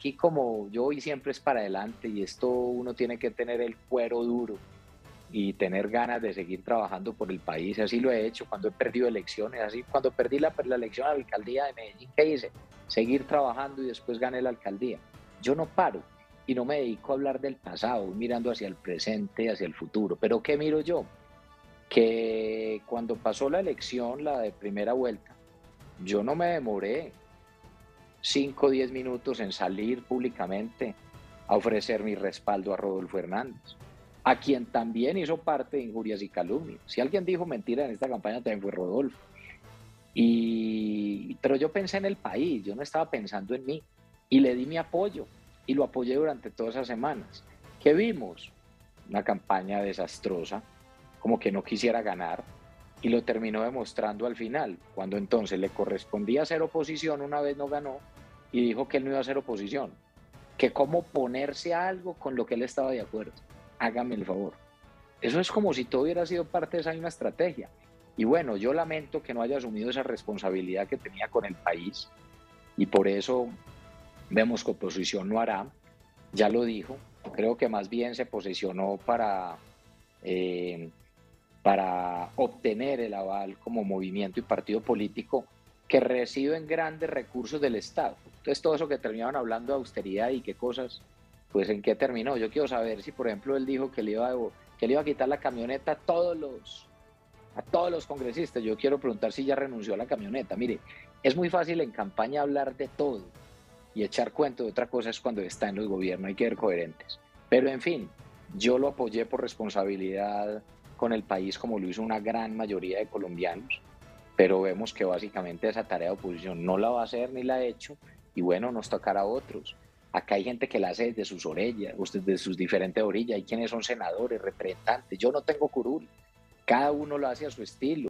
Aquí como yo voy siempre es para adelante, y esto uno tiene que tener el cuero duro y tener ganas de seguir trabajando por el país. Así lo he hecho cuando he perdido elecciones, así cuando perdí la elección a la alcaldía de Medellín, ¿qué hice? Seguir trabajando, y después gané la alcaldía. Yo no paro y no me dedico a hablar del pasado, mirando hacia el presente, hacia el futuro. Pero ¿qué miro yo? Que cuando pasó la elección, la de primera vuelta, yo no me demoré 5 o 10 minutos en salir públicamente a ofrecer mi respaldo a Rodolfo Hernández, a quien también hizo parte de injurias y calumnias. Si alguien dijo mentira en esta campaña también fue Rodolfo. Pero yo pensé en el país, yo no estaba pensando en mí, y le di mi apoyo, y lo apoyé durante todas esas semanas. ¿Qué vimos? Una campaña desastrosa, como que no quisiera ganar, y lo terminó demostrando al final, cuando entonces le correspondía hacer oposición. Una vez no ganó y dijo que él no iba a hacer oposición, que cómo oponerse a algo con lo que él estaba de acuerdo. Hágame el favor. Eso es como si todo hubiera sido parte de esa misma estrategia. Y bueno, yo lamento que no haya asumido esa responsabilidad que tenía con el país, y por eso vemos que oposición no hará, ya lo dijo. Creo que más bien se posicionó para obtener el aval como movimiento y partido político, que reciben grandes recursos del Estado. Entonces todo eso que terminaban hablando de austeridad y qué cosas, pues ¿en qué terminó? Yo quiero saber si, por ejemplo, él dijo que le iba a quitar la camioneta a todos los congresistas. Yo quiero preguntar si ya renunció a la camioneta. Mire, es muy fácil en campaña hablar de todo y echar cuento de otra cosa, es cuando está en los gobiernos, hay que ser coherentes. Pero en fin, yo lo apoyé por responsabilidad con el país, como lo hizo una gran mayoría de colombianos, pero vemos que básicamente esa tarea de oposición no la va a hacer ni la ha hecho, y bueno, nos tocará a otros. Acá hay gente que la hace desde sus orillas, desde sus diferentes orillas, hay quienes son senadores, representantes. Yo no tengo curul, cada uno lo hace a su estilo.